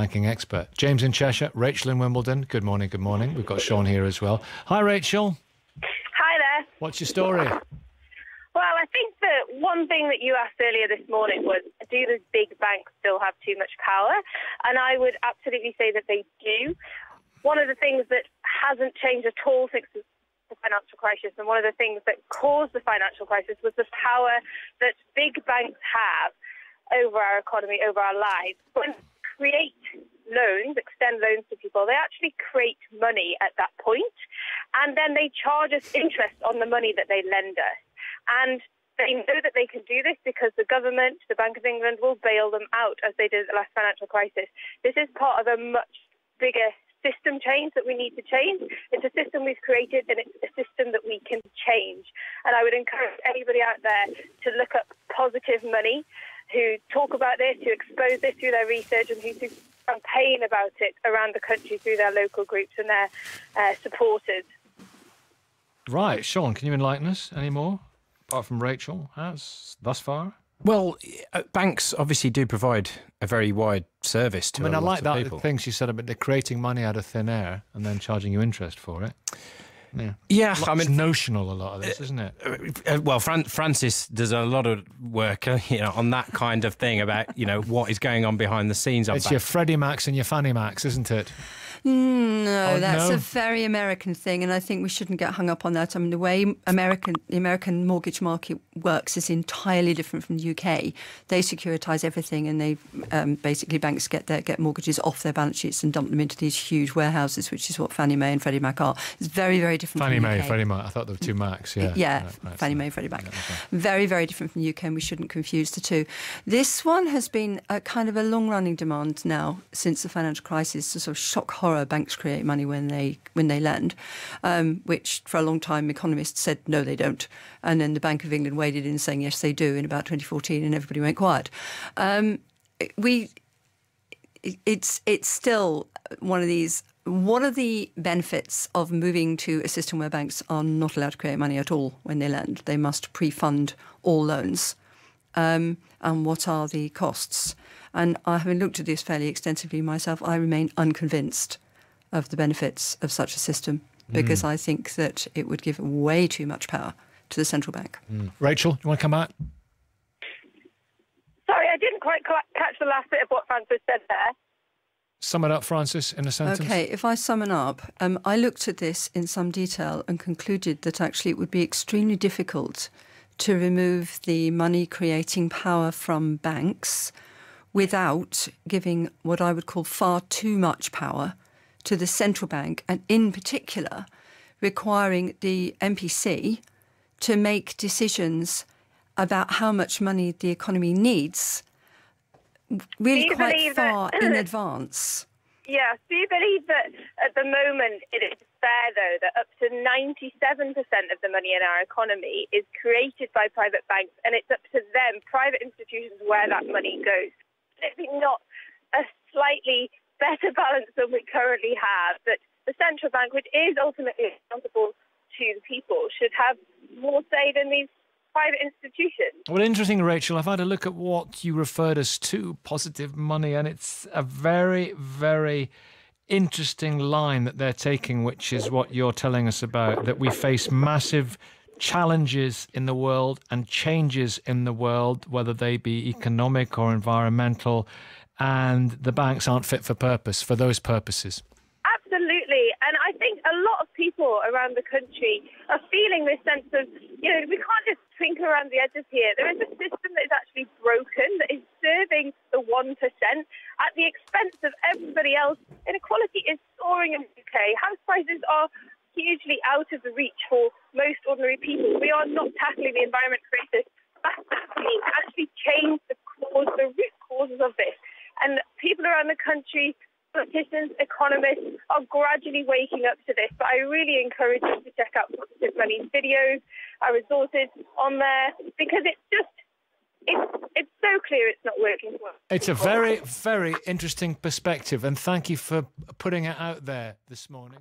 banking expert. James in Cheshire, Rachel in Wimbledon. Good morning, good morning. We've got Sean here as well. Hi, Rachel. Hi there. What's your story? Well, I think that one thing that you asked earlier this morning was, do the big banks still have too much power? And I would absolutely say that they do. One of the things that hasn't changed at all since the financial crisis, and one of the things that caused the financial crisis, was the power that big banks have over our economy, over our lives. When they create loans, extend loans to people, they actually create money at that point, and then they charge us interest on the money that they lend us. And they know that they can do this because the government, the Bank of England, will bail them out, as they did at the last financial crisis. This is part of a much bigger system change that we need to change. It's a system we've created, and it's a system that we can change. And I would encourage anybody out there to look up Positive Money, who talk about this, who expose this through their research, and who campaign about it around the country through their local groups and their supporters. Right. Sean, can you enlighten us any more, apart from Rachel has thus far? Well, banks obviously do provide a very wide service to a lot of people. I like that thing she said about they're creating money out of thin air and then charging you interest for it. Yeah, yeah, I mean, it's notional, a lot of this, isn't it? Well, Francis does a lot of work, on that kind of thing about, what is going on behind the scenes. It's your Freddie Macs and your Fannie Macs, isn't it? No, that's a very American thing, and I think we shouldn't get hung up on that. I mean, the way the American mortgage market works is entirely different from the UK. They securitise everything, and they basically banks get mortgages off their balance sheets and dump them into these huge warehouses, which is what Fannie Mae and Freddie Mac are. It's very, very different. Fannie Mae, Freddie Mac. I thought there were two Macs. Yeah, yeah, right, Fannie Mae, Freddie Mac. Very, very different from the UK, and we shouldn't confuse the two. This one has been a kind of a long-running demand now since the financial crisis, to sort of shock horror. Banks create money when they lend, which for a long time economists said no, they don't, and then the Bank of England waded in saying yes, they do in about 2014, and everybody went quiet. It's still one of these. What are the benefits of moving to a system where banks are not allowed to create money at all when they lend? They must pre-fund all loans, and what are the costs? And having looked at this fairly extensively myself, I remain unconvinced of the benefits of such a system, because I think that it would give way too much power to the central bank. Rachel, do you want to come back? Sorry, I didn't quite catch the last bit of what Francis said there. Sum it up, Francis, in a sentence. Okay, if I sum it up, I looked at this in some detail and concluded that actually it would be extremely difficult to remove the money-creating power from banks without giving what I would call far too much power to the central bank, and in particular requiring the MPC to make decisions about how much money the economy needs really quite far in advance. Yeah, do you believe that at the moment it is fair, though, that up to 97% of the money in our economy is created by private banks, and it's up to them, private institutions, where that money goes? Is it not a slightly better balance than we currently have, that the central bank, which is ultimately accountable to the people, should have more say than these private institutions? Well, interesting, Rachel. I've had a look at what you referred as to Positive Money, and it's a very, very interesting line that they're taking, which is what you're telling us about, that we face massive challenges in the world and changes in the world, whether they be economic or environmental, and the banks aren't fit for purpose for those purposes. Absolutely. And I think a lot of people around the country are feeling this sense of, we can't just twinkle around the edges here. There is a system that is actually broken, that is serving the 1% at the expense of everybody else. Inequality is soaring in the UK. House prices are hugely out of the reach for most ordinary people. We are not tackling the environment crisis. But we need to actually change the root causes of this. And people around the country, politicians, economists, are gradually waking up to this. But I really encourage you to check out Positive Money's videos, our resources on there, because it's just, it's so clear it's not working for us. It's a very, very interesting perspective, and thank you for putting it out there this morning.